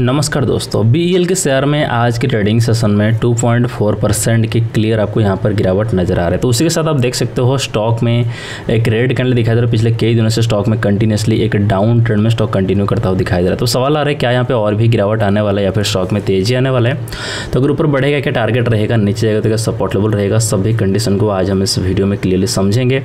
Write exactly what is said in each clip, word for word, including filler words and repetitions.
नमस्कार दोस्तों, बीईएल के शेयर में आज के ट्रेडिंग सेशन में टू पॉइंट फोर परसेंट की क्लियर आपको यहां पर गिरावट नजर आ रहा है। तो उसी के साथ आप देख सकते हो स्टॉक में एक रेड कैंडल दिखाई दे रहा है। पिछले कई दिनों से स्टॉक में कंटिन्यूसली एक डाउन ट्रेंड में स्टॉक कंटिन्यू करता हुआ दिखाई दे रहा है। तो सवाल आ रहा है क्या यहाँ पर और भी गिरावट आने वाला है या फिर स्टॉक में तेजी आने वाला है। तो अगर ऊपर बढ़ेगा क्या टारगेट रहेगा, नीचे जाएगा तो क्या सपोर्ट लेवल रहेगा, सभी कंडीशन को आज हम इस वीडियो में क्लियरली समझेंगे।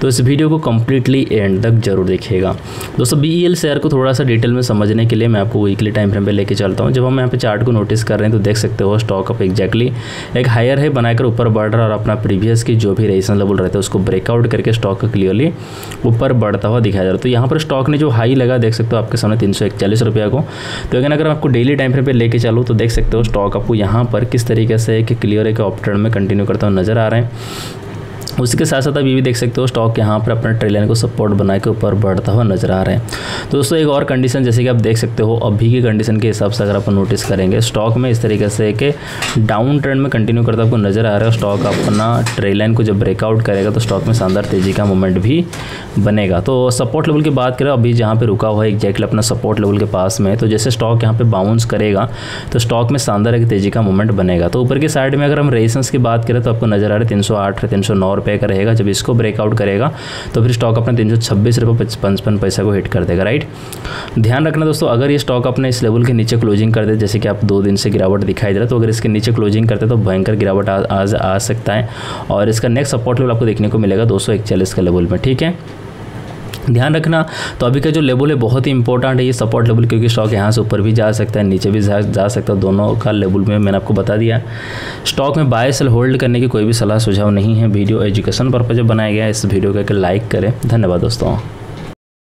तो इस वीडियो को कंप्लीटली एंड तक जरूर देखिएगा। दोस्तों बीईएल शेयर को थोड़ा सा डिटेल में समझने के लिए मैं आपको वीकली टाइम फ्रेम पे लेके चलता हूं। जब हम यहाँ पे चार्ट को नोटिस कर रहे हैं तो देख सकते हो स्टॉक अब एक्जैक्टली एक हायर है बनाकर ऊपर बढ़ रहा है और अपना प्रीवियस की जो भी रेजिस्टेंस लेवल रहता है उसको ब्रेकआउट करके स्टॉक क्लियरली ऊपर बढ़ता हुआ दिखाया जा रहा है। तो यहाँ पर स्टॉक ने जो हाई लगा देख सकते हो आपके सामने तीन सौ इकतालीस रुपया को। तो अगर अगर आपको डेली टाइम फ्रेम पर लेके चलूँ तो देख सकते हो स्टॉक आपको यहाँ पर किस तरीके से एक क्लियर एक अप ट्रेंड में कंटिन्यू करता हुआ नजर आ रहे हैं। उसके साथ साथ आप ये भी देख सकते हो स्टॉक यहाँ पर अपने ट्रेड लाइन को सपोर्ट बना के ऊपर बढ़ता हुआ नजर आ रहा है। तो दोस्तों एक और कंडीशन जैसे कि आप देख सकते हो अभी की कंडीशन के हिसाब से अगर आप नोटिस करेंगे स्टॉक में इस तरीके से कि डाउन ट्रेंड में कंटिन्यू करता आपको नजर आ रहा है। स्टॉक अपना ट्रेड लाइन को जब ब्रेकआउट करेगा तो स्टॉक में शानदार तेजी का मूवमेंट भी बनेगा। तो सपोर्ट लेवल की बात करें अभी जहाँ पर रुका हुआ है एग्जैक्टली अपना सपोर्ट लेवल के पास में, तो जैसे स्टॉक यहाँ पर बाउंस करेगा तो स्टॉक में शानदार एक तेजी का मूवमेंट बनेगा। तो ऊपर की साइड में अगर हम रेजिस्टेंस की बात करें तो आपको नजर आ रहा है तीन सौ आठ तीन सौ नौ का रहेगा। जब इसको ब्रेकआउट करेगा तो फिर स्टॉक अपने तीन सौ छब्बीस रुपये पचपन पैसा को हिट कर देगा। राइट, ध्यान रखना दोस्तों, अगर ये स्टॉक अपने इस लेवल के नीचे क्लोजिंग कर दे जैसे कि आप दो दिन से गिरावट दिखाई दे रहा है, तो अगर इसके नीचे क्लोजिंग करते तो भयंकर गिरावट आज आ, आ, आ सकता है और इसका नेक्स्ट सपोर्ट लेवल आपको देखने को मिलेगा दो सौ इकतालीस का लेवल में। ठीक है, ध्यान रखना। तो अभी का जो लेवल है बहुत ही इंपॉर्टेंट है ये सपोर्ट लेवल, क्योंकि स्टॉक यहाँ से ऊपर भी जा सकता है नीचे भी जा, जा सकता है। दोनों का लेवल में मैंने आपको बता दिया। स्टॉक में बाय सेल होल्ड करने की कोई भी सलाह सुझाव नहीं है। वीडियो एजुकेशन पर्पज बनाया गया है। इस वीडियो का एक लाइक करें। धन्यवाद दोस्तों।